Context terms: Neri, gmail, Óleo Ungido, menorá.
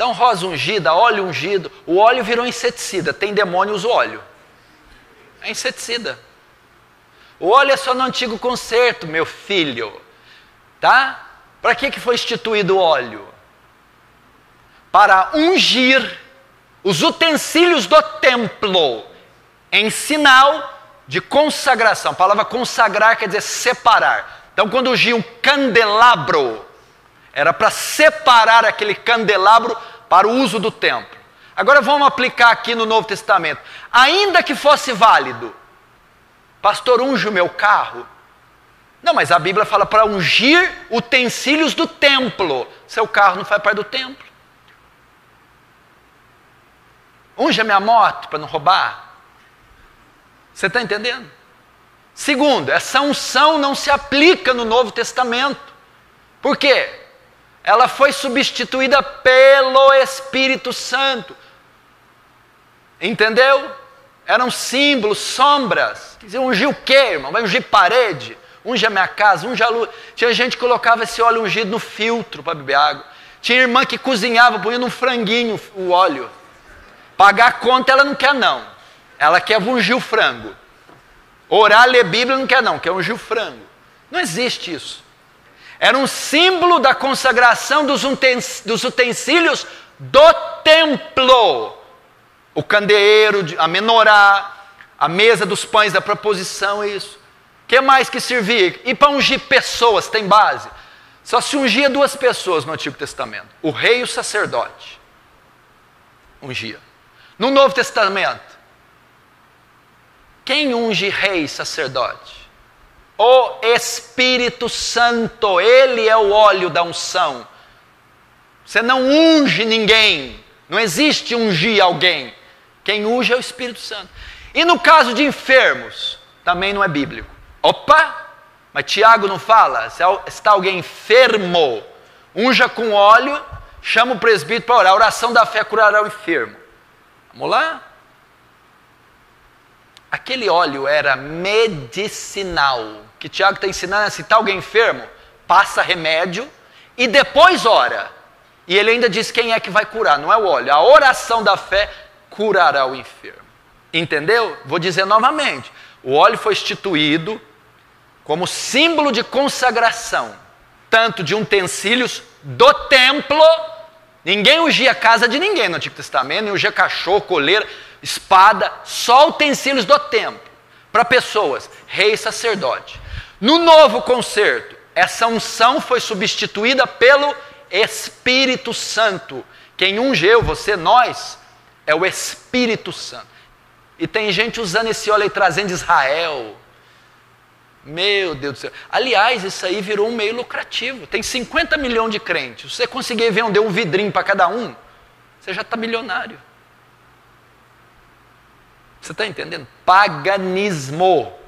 Então, rosa ungida, óleo ungido, o óleo virou inseticida. Tem demônio, usa o óleo. É inseticida. O óleo é só no antigo concerto, meu filho. Tá? Para que foi instituído o óleo? Para ungir os utensílios do templo em sinal de consagração. A palavra consagrar quer dizer separar. Então, quando ungia um candelabro, era para separar aquele candelabro para o uso do templo. Agora vamos aplicar aqui no Novo Testamento. Ainda que fosse válido, pastor, unge o meu carro? Não, mas a Bíblia fala para ungir utensílios do templo. Seu carro não faz parte do templo. Unge a minha moto para não roubar. Você está entendendo? Segundo, essa unção não se aplica no Novo Testamento. Por quê? Ela foi substituída pelo Espírito Santo. Entendeu? Eram símbolos, sombras. Quer dizer, ungir o quê, irmão? Vai ungir parede? Unge a minha casa, unge a luz. Tinha gente que colocava esse óleo ungido no filtro para beber água. Tinha irmã que cozinhava, punha num franguinho o óleo. Pagar a conta ela não quer não. Ela quer ungir o frango. Orar, ler Bíblia não quer não, quer ungir o frango. Não existe isso. Era um símbolo da consagração dos utensílios do templo. O candeeiro, a menorá, a mesa dos pães da proposição, isso. O que mais que servia? E para ungir pessoas, tem base? Só se ungia duas pessoas no Antigo Testamento. O rei e o sacerdote. Ungia. No Novo Testamento, quem unge rei e sacerdote? O Espírito Santo, ele é o óleo da unção. Você não unge ninguém, não existe ungir alguém. Quem unge é o Espírito Santo. E no caso de enfermos, também não é bíblico. Opa, mas Tiago não fala, se está alguém enfermo, unja com óleo, chama o presbítero para orar, a oração da fé curará o enfermo. Vamos lá? Aquele óleo era medicinal. Que Tiago está ensinando a citar alguém enfermo, passa remédio e depois ora. E ele ainda diz quem é que vai curar, não é o óleo. A oração da fé curará o enfermo. Entendeu? Vou dizer novamente. O óleo foi instituído como símbolo de consagração, tanto de utensílios do templo. Ninguém ungia a casa de ninguém no Antigo Testamento, nem ungia cachorro, coleira, espada, só utensílios do templo. Para pessoas, rei e sacerdote. No novo concerto, essa unção foi substituída pelo Espírito Santo. Quem unge eu, você, nós, é o Espírito Santo. E tem gente usando esse óleo e trazendo Israel. Meu Deus do céu. Aliás, isso aí virou um meio lucrativo. Tem 50 milhões de crentes. Se você conseguir vender um vidrinho para cada um, você já está milionário. Você está entendendo? Paganismo.